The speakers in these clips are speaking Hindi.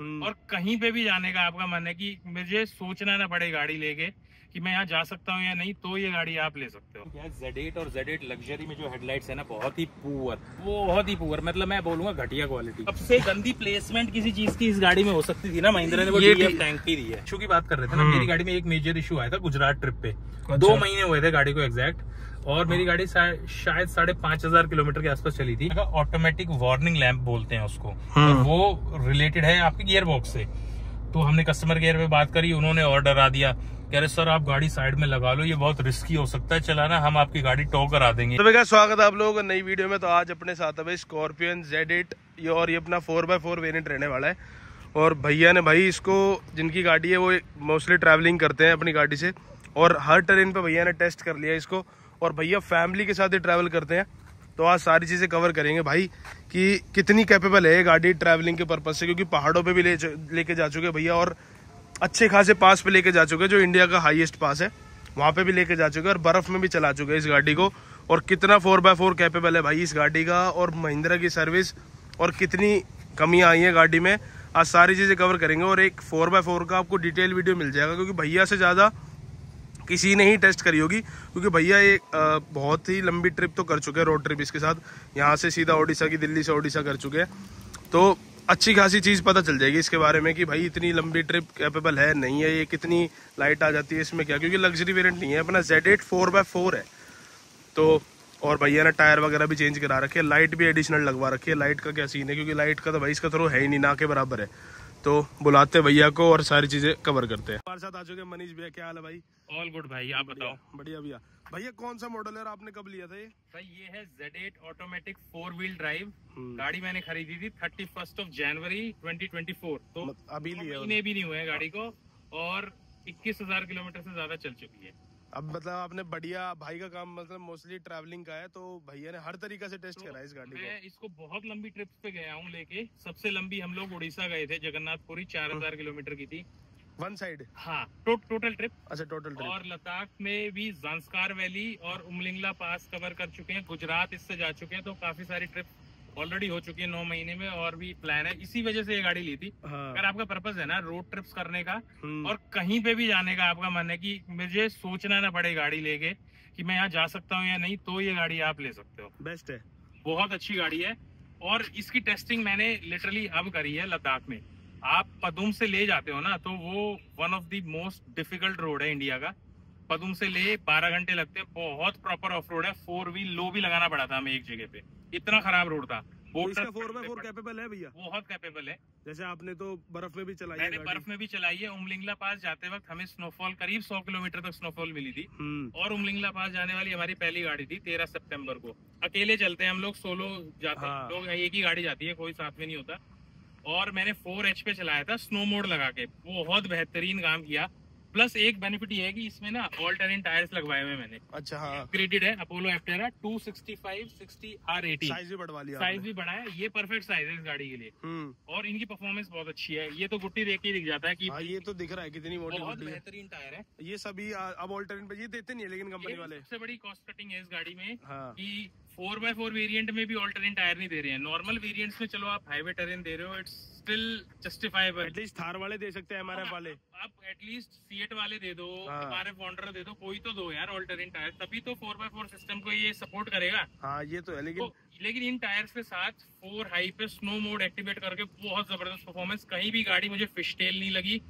और कहीं पे भी जाने का आपका मन है कि मुझे सोचना ना पड़े गाड़ी लेके कि मैं यहाँ जा सकता हूँ या नहीं, तो ये गाड़ी आप ले सकते हो। यार Z8 और Z8 लग्जरी में जो हेडलाइट्स है ना, बहुत ही पुअर, मतलब मैं बोलूंगा घटिया क्वालिटी। सबसे गंदी प्लेसमेंट किसी चीज की इस गाड़ी में हो सकती थी ना, महिंद्रा ने वो DEF टैंक की दी है। इशू की बात कर रहे थे ना, मेरी गाड़ी में एक मेजर इशू आया था गुजरात ट्रिप पे, 2 महीने हुए थे गाड़ी को एग्जैक्ट, और मेरी गाड़ी शायद 5,500 किलोमीटर के आसपास चली थी। ऑटोमेटिक वार्निंग लैम्प बोलते हैं उसको, वो रिलेटेड है आपके गियर बॉक्स से। तो हमने कस्टमर केयर पे बात करी, उन्होंने और डरा दिया, कह रहे सर आप गाड़ी साइड में लगा लो, ये बहुत रिस्की हो सकता है चलाना, हम आपकी गाड़ी टो करा देंगे। तो भैया स्वागत है आप लोगों का नई वीडियो में। तो आज अपने साथ है भाई स्कॉर्पियन Z8, और ये अपना 4x4 वेरिएंट रहने वाला है। और भैया ने भाई इसको, जिनकी गाड़ी है वो मोस्टली ट्रैवलिंग करते हैं अपनी गाड़ी से, और हर ट्रेन पर भैया ने टेस्ट कर लिया इसको, और भैया फैमिली के साथ ही ट्रैवल करते हैं। तो आज सारी चीज़ें कवर करेंगे भाई कि कितनी कैपेबल है गाड़ी ट्रैवलिंग के पर्पज़ से, क्योंकि पहाड़ों पे भी लेके जा चुके भैया, और अच्छे खासे पास पे लेके जा चुके हैं जो इंडिया का हाईएस्ट पास है, वहाँ पे भी लेके जा चुके हैं, और बर्फ़ में भी चला चुके हैं इस गाड़ी को। और कितना 4x4 कैपेबल है भाई इस गाड़ी का, और महिंद्रा की सर्विस, और कितनी कमियाँ आई हैं गाड़ी में, आज सारी चीज़ें कवर करेंगे। और एक 4x4 का आपको डिटेल वीडियो मिल जाएगा, क्योंकि भैया से ज़्यादा किसी ने ही टेस्ट करी होगी, क्योंकि भैया ये बहुत ही लंबी ट्रिप तो कर चुके हैं, रोड ट्रिप इसके साथ, यहाँ से सीधा ओडिशा की, दिल्ली से ओडिशा कर चुके हैं। तो अच्छी खासी चीज़ पता चल जाएगी इसके बारे में कि भाई इतनी लंबी ट्रिप कैपेबल है नहीं है, ये कितनी लाइट आ जाती है इसमें क्या, क्योंकि लग्जरी वेरिएंट नहीं है अपना Z8, 4x4 है। तो और भैया ने टायर वगैरह भी चेंज करा रखे, लाइट भी एडिशनल लगवा रखी है। लाइट का क्या सीन है, क्योंकि लाइट का तो भाई इसका थ्रो है ही नहीं, ना के बराबर है। तो बुलाते हैं भैया को और सारी चीजें कवर करते हैं। हमारे साथ आ चुके मनीष भैया, क्या हाल है भाई? ऑल गुड भाई, आप बताओ? बढ़िया भैया। भैया कौन सा मॉडल है और आपने कब लिया था ये? भाई ये है Z8 ऑटोमेटिक 4W ड्राइव गाड़ी, मैंने खरीदी थी 31 जनवरी 2024, तो अभी लिया भी नहीं हुआ है गाड़ी को, और 21,000 किलोमीटर से ज्यादा चल चुकी है। अब मतलब आपने बढ़िया, भाई का काम मतलब मोस्टली ट्रैवलिंग का है, तो भैया ने हर तरीका से टेस्ट करा इस गाड़ी को। मैं इसको बहुत लंबी ट्रिप्स पे गया हूँ लेके, सबसे लंबी हम लोग उड़ीसा गए थे, जगन्नाथपुरी 4,000 किलोमीटर की थी वन साइड। हाँ, टोटल ट्रिप। अच्छा, टोटल ट्रिप। और लद्दाख में भी जानस्कार वैली और उमलिंग ला पास कवर कर चुके हैं, गुजरात इससे जा चुके हैं, तो काफी सारी ट्रिप ऑलरेडी हो चुकी है 9 महीने में, और भी प्लान है। इसी वजह से ये गाड़ी ली थी। अगर आपका पर्पस है ना रोड ट्रिप्स करने का, और कहीं पे भी जाने का आपका मन है कि मुझे सोचना ना पड़े गाड़ी लेके कि मैं यहाँ जा सकता हूँ या नहीं, तो ये गाड़ी आप ले सकते हो। बेस्ट है, बहुत अच्छी गाड़ी है। और इसकी टेस्टिंग मैंने लिटरली अब करी है लद्दाख में। आप पदुम से ले जाते हो ना, तो वो one of the most difficult road है इंडिया का। पदुम से ले 12 घंटे लगते हैं, बहुत प्रॉपर ऑफ रोड है। 4W लो भी लगाना पड़ा था हमें एक जगह पे, इतना खराब रोड था। इसका 4x4 कैपेबल है भैया? बहुत कैपेबल है। जैसे आपने तो बर्फ में भी चलाई है? मैंने बर्फ में भी चलाई है। उमलिंगला पास जाते वक्त हमें स्नोफॉल करीब 100 किलोमीटर तक स्नोफॉल मिली थी, और उमलिंगला पास जाने वाली हमारी पहली गाड़ी थी 13 सितंबर को। अकेले चलते हैं हम लोग, सोलो जाते हैं लोग, एक ही गाड़ी जाती है, कोई साथ में नहीं होता। और मैंने 4H पे चलाया था स्नो मोड लगा के, बहुत बेहतरीन काम किया। प्लस एक बेनिफिट ये है कि इसमें ना ऑल टेरेन टायर्स लगवाए हुए मैंने। अच्छा, अपग्रेडेड है अपोलो एफ्टेरा 265/60 R80, साइज भी बढ़ा है। ये परफेक्ट साइज है इस गाड़ी के लिए, और इनकी परफॉर्मेंस बहुत अच्छी है। ये तो गुट्टी देख के दिख जाता है कि हाँ, ये तो दिख रहा है कितनी मोटी, बहुत बेहतरीन टायर है। ये सभी अब ऑल टेरेन पे ये देते नहीं है, लेकिन कंपनी वाले। सबसे बड़ी कॉस्ट कटिंग है इस गाड़ी में कि 4x4 वेरिएंट में भी ऑल टेरेन टायर नहीं दे रहे हैं। नॉर्मल वेरिएंट्स में चलो आप हाईवे टेरेन दे रहे हो, it's still justifiable. At least Thar वाले दे सकते हैं, MRF वाले। आप एटलीस्ट C8 वाले दे दो, MRF Fortuner दे दो, कोई तो दो यार ऑल टेरेन टायर, तभी तो 4x4 सिस्टम को ये सपोर्ट करेगा। हाँ, ये तो है। लेकिन इन टायर्स के साथ 4 हाई पे स्नो मोड एक्टिवेट करके बहुत जबरदस्त परफॉर्मेंस। कहीं भी गाड़ी मुझे फिश टेल नहीं लगी,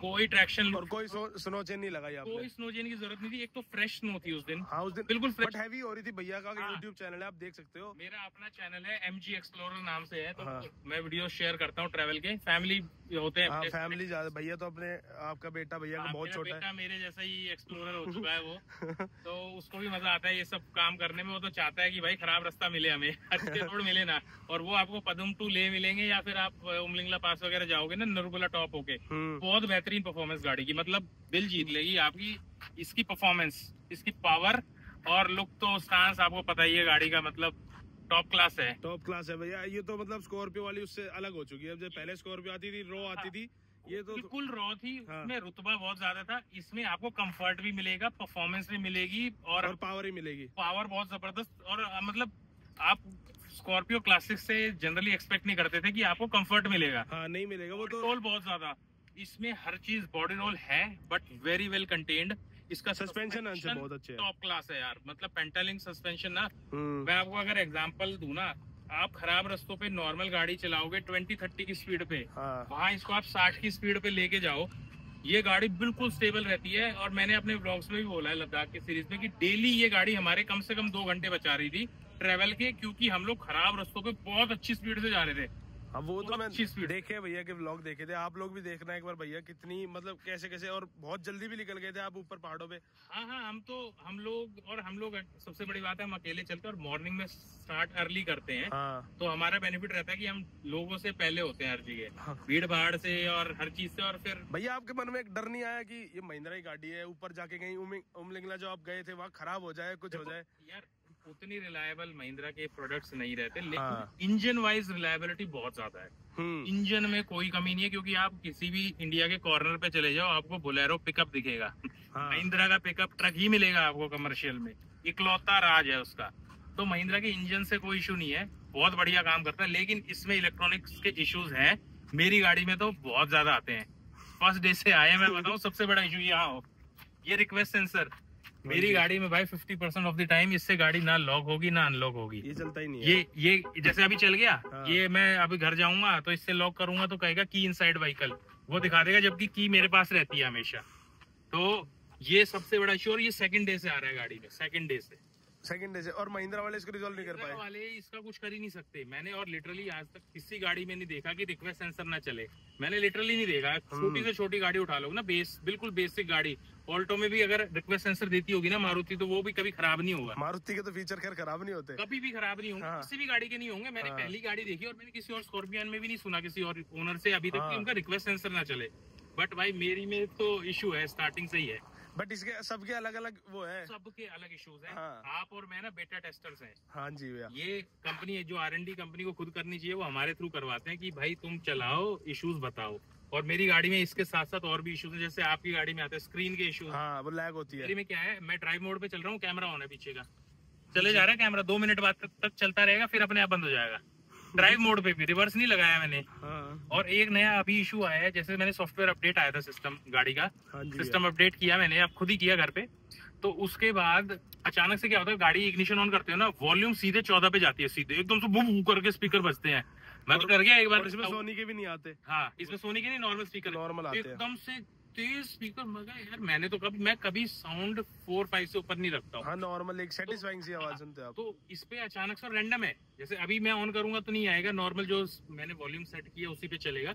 कोई ट्रैक्शन और कोई स्नो चेन नहीं लगाई आपने? कोई स्नो चेन की जरूरत नहीं थी। एक तो फ्रेश स्नो थी उस दिन। हाँ, उस दिन बिल्कुल फ्रेश। बट हैवी हो रही थी। भैया का YouTube चैनल है, आप देख सकते हो। मेरा अपना चैनल है MG Explorer नाम से है, तो मैं वीडियो शेयर करता हूँ ट्रैवल के। फैमिली होते हैं, फैमिली ज्यादा। भैया तो अपने, आपका बेटा भैया का बहुत छोटा है, मेरे जैसा ही एक्सप्लोरर हो चुका है वो, तो उसको भी मजा आता है ये सब काम करने में। वो तो चाहता है कि भाई खराब रास्ता मिले हमें, अच्छे रोड मिले ना। और वो आपको पदम टू ले मिलेंगे, या फिर आप उमलिंगला पास वगैरह जाओगे ना, नरकुला टॉप होके, बहुत बेहतरीन परफॉर्मेंस गाड़ी की। मतलब दिल जीत लेगी आपकी इसकी परफॉर्मेंस, इसकी पावर और लुक। तो स्टांस आपको पता ही है गाड़ी का, मतलब टॉप क्लास है, टॉप क्लास है भैया। ये तो मतलब स्कॉर्पियो वाली उससे अलग हो चुकी है। जब पहले स्कॉर्पियो आती थी रॉ आती थी, ये तो बिल्कुल रॉ थी, उसमें रुतबा बहुत ज्यादा था। इसमें आपको कंफर्ट भी मिलेगा, परफॉर्मेंस भी मिलेगी, और पावर ही मिलेगी। पावर बहुत जबरदस्त। और मतलब आप स्कॉर्पियो क्लासिक से जनरली एक्सपेक्ट नहीं करते थे कि आपको कंफर्ट मिलेगा। हाँ, नहीं मिलेगा वो तो रोल बहुत ज्यादा, इसमें हर चीज बॉडी रोल है बट वेरी वेल कंटेन्ड। इसका सस्पेंशन बहुत अच्छा है, टॉप क्लास है यार, मतलब पेंटालिंग सस्पेंशन ना। मैं आपको अगर एग्जांपल दूं ना, आप खराब रस्तों पे नॉर्मल गाड़ी चलाओगे 20-30 की स्पीड पे, वहाँ इसको आप 60 की स्पीड पे लेके जाओ, ये गाड़ी बिल्कुल स्टेबल रहती है। और मैंने अपने ब्लॉग्स में भी बोला है लद्दाख की सीरीज में कि डेली ये गाड़ी हमारे कम से कम 2 घंटे बचा रही थी ट्रेवल के, क्योंकि हम लोग खराब रस्तों पे बहुत अच्छी स्पीड से जा रहे थे। अब वो तो मैं देखे भैया के व्लॉग देखे थे, आप लोग भी देखना एक बार भैया कितनी मतलब कैसे कैसे, और बहुत जल्दी भी निकल गए थे आप ऊपर पहाड़ों पे। हाँ हाँ, हम लोग सबसे बड़ी बात है हम अकेले चलते हैं और मॉर्निंग में स्टार्ट अर्ली करते हैं। हाँ। तो हमारा बेनिफिट रहता है कि हम लोगों से पहले होते हैं हर चीज। हाँ। भीड़ भाड़ से और हर चीज से। और फिर भैया आपके मन में एक डर नहीं आया कि ये महिंद्रा की गाड़ी है, ऊपर जाके कहीं उमलिंग ला जो आप गए थे वहाँ खराब हो जाए, कुछ हो जाए? यार उतनी रिलायबल महिंद्रा के प्रोडक्ट्स नहीं रहते, लेकिन इंजन वाइज रिलायबिलिटी बहुत ज्यादा है। इंजन में कोई कमी नहीं है, क्योंकि आप किसी भी इंडिया के कॉर्नर पे चले जाओ आपको बोलेरो पिकअप दिखेगा। हाँ। महिंद्रा का पिकअप ट्रक ही मिलेगा आपको कमर्शियल में, इकलौता राज है उसका। तो महिंद्रा के इंजन से कोई इशू नहीं है, बहुत बढ़िया काम करता है। लेकिन इसमें इलेक्ट्रॉनिक्स के इश्यूज हैं, मेरी गाड़ी में तो बहुत ज्यादा आते हैं, फर्स्ट डे से आए। मैं बताऊँ सबसे बड़ा इशू यहाँ हो, ये रिक्वेस्ट सेंसर मेरी गाड़ी में भाई 50% ऑफ द टाइम इससे गाड़ी ना लॉक होगी ना अनलॉक होगी, ये चलता ही नहीं है। ये जैसे अभी चल गया। हाँ। ये मैं अभी घर जाऊंगा तो इससे लॉक करूंगा तो कहेगा की इनसाइड व्हीकल, वो दिखा देगा, जबकि की मेरे पास रहती है हमेशा। तो ये सबसे बड़ा इश्यू, और ये सेकंड डे से आ रहा है गाड़ी में, सेकंड डे से। और महिंद्रा वाले इसको रिजॉल्व नहीं कर पाए, वाले इसका कुछ कर ही नहीं सकते। मैंने और लिटरली आज तक किसी गाड़ी में नहीं देखा कि रिक्वेस्ट सेंसर ना चले, मैंने लिटरली नहीं देखा। छोटी से छोटी गाड़ी उठा लोगे ना, बिल्कुल बेसिक गाड़ी, ऑल्टो में भी अगर रिक्वेस्ट सेंसर देती होगी ना मारुति, तो वो भी कभी खराब नहीं होगा। मारुति के तो फीचर खैर खराब नहीं होते, कभी भी खराब नहीं होंगे। हाँ। किसी भी गाड़ी के नहीं होंगे। मैंने पहली गाड़ी देखी, और मैंने किसी और स्कॉर्पियन में भी नहीं सुना किसी और ओनर से अभी तक कि उनका रिक्वेस्ट सेंसर ना चले। बट भाई मेरी में तो इशू है, स्टार्टिंग से ही है। बट इसके सबके अलग अलग वो है, सबके अलग इश्यूज हैं। हाँ। आप और मैं ना बेटा टेस्टर्स हैं। हाँ जी भैया, ये कंपनी है जो R&D कंपनी को खुद करनी चाहिए, वो हमारे थ्रू करवाते हैं कि भाई तुम चलाओ, इश्यूज बताओ। और मेरी गाड़ी में इसके साथ साथ और भी इश्यूज हैं, जैसे आपकी गाड़ी में आते हैं स्क्रीन के इश्यूज। हाँ, वो लैग होती है। मेरी में क्या है, मैं ड्राइव मोड पे चल रहा हूँ, कैमरा ऑन है पीछे का, चले जा रहा है कैमरा, 2 मिनट बाद तक चलता रहेगा, फिर अपने आप बंद हो जाएगा। ड्राइव मोड पे भी रिवर्स नहीं लगाया मैंने। हाँ। और एक नया अभी इशू आया है, जैसे मैंने सॉफ्टवेयर अपडेट आया था सिस्टम गाड़ी का। हाँ, सिस्टम अपडेट किया मैंने, अब खुद ही किया घर पे। तो उसके बाद अचानक से क्या होता है, गाड़ी इग्निशन ऑन करते हो ना, वॉल्यूम सीधे 14 पे जाती है, सीधे एकदम से बूम करके स्पीकर बजते हैं। मैं तो कर गया एक बार। इसमें सोनी के भी नहीं आते। हाँ, इसमें सोनी के नहीं, नॉर्मल स्पीकर, नॉर्मल एकदम से तेज स्पीकर। मगर यार मैंने तो मैं कभी साउंड 4-5 से ऊपर नहीं रखता हूँ। हाँ, नॉर्मल एक सेटिस्फाइंग सी आवाज सुनते हैं आप। तो इस पे अचानक से रैंडम है, जैसे अभी मैं ऑन करूंगा तो नहीं आएगा, नॉर्मल जो मैंने वॉल्यूम सेट किया उसी पे चलेगा।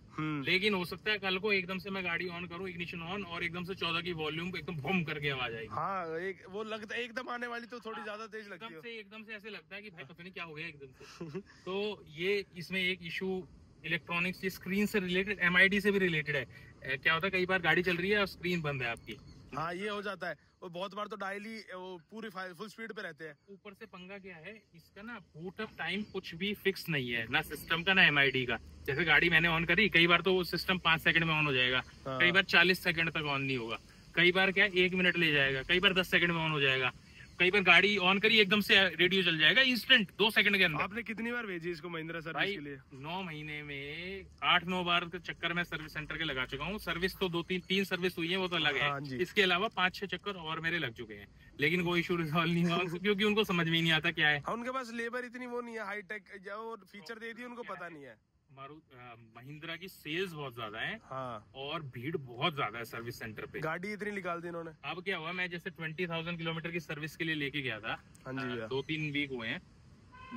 लेकिन हो सकता है कल को एकदम से मैं गाड़ी ऑन करूँ, इग्निशन ऑन, और एकदम से 14 की वॉल्यूम एकदम बूम करके आवाज आएगी। हाँ, एक वो लगता है एकदम आने वाली, तो थोड़ी ज्यादा तेज लगती है एकदम से, ऐसे लगता है कि भाई पता नहीं क्या हो गया एकदम से। तो ये इसमें एक इशू इलेक्ट्रॉनिक्स स्क्रीन से रिलेटेड, MID से भी रिलेटेड है। क्या होता है कई बार गाड़ी चल रही है और स्क्रीन बंद है आपकी। हाँ, ये हो जाता है। और बहुत बार तो डायली वो पूरी फुल स्पीड पे रहते हैं। ऊपर से पंगा क्या है इसका ना, बूट अप टाइम कुछ भी फिक्स नहीं है, ना सिस्टम का ना MID का। जैसे गाड़ी मैंने ऑन करी, कई बार तो वो सिस्टम 5 सेकंड में ऑन हो जाएगा। हाँ। कई बार 40 सेकंड तक ऑन नहीं होगा, कई बार क्या 1 मिनट ले जाएगा, कई बार 10 सेकंड में ऑन हो जाएगा, कई बार गाड़ी ऑन करी एकदम से रेडियो चल जाएगा इंस्टेंट 2 सेकंड के अंदर। आपने कितनी बार भेजी इसको महिंद्रा सर्विस के लिए? 9 महीने में 8-9 बार के चक्कर में सर्विस सेंटर के लगा चुका हूँ। सर्विस तो 2-3 सर्विस हुई है, वो तो अलग है। हाँ, इसके अलावा 5-6 चक्कर और मेरे लग चुके हैं, लेकिन कोई इशू रिजॉल्व नहीं हुआ, क्योंकि उनको समझ में नहीं आता क्या है। उनके पास लेबर इतनी वो नहीं है, हाईटेक फीचर दे दिए उनको, पता नहीं है। महिंद्रा की सेल्स बहुत ज्यादा है। हाँ। और भीड़ बहुत ज्यादा है सर्विस सेंटर पे, गाड़ी इतनी निकाल दी इन्होंने। अब क्या हुआ, मैं जैसे 20,000 किलोमीटर की सर्विस के लिए लेके गया था। हाँ जी, 2-3 वीक हुए हैं।